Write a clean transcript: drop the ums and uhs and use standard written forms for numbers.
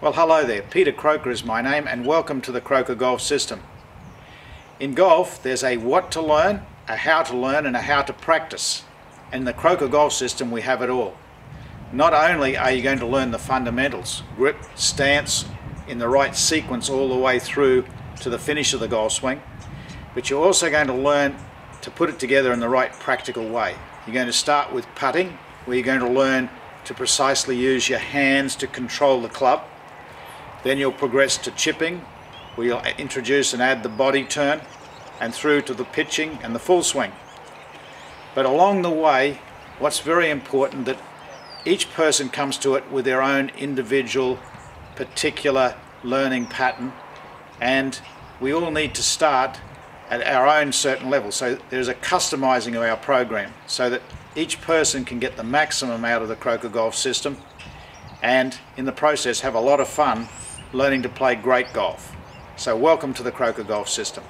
Well, hello there, Peter Croker is my name and welcome to the Croker Golf System. In golf there's a what to learn, a how to learn and a how to practice. In the Croker Golf System we have it all. Not only are you going to learn the fundamentals, grip, stance, in the right sequence all the way through to the finish of the golf swing, but you're also going to learn to put it together in the right practical way. You're going to start with putting, where you're going to learn to precisely use your hands to control the club. Then you'll progress to chipping, where you'll introduce and add the body turn, and through to the pitching and the full swing. But along the way, what's very important that each person comes to it with their own individual particular learning pattern, and we all need to start at our own certain level. So there's a customizing of our program so that each person can get the maximum out of the Croker Golf System and in the process have a lot of fun learning to play great golf. So welcome to the Croker Golf System.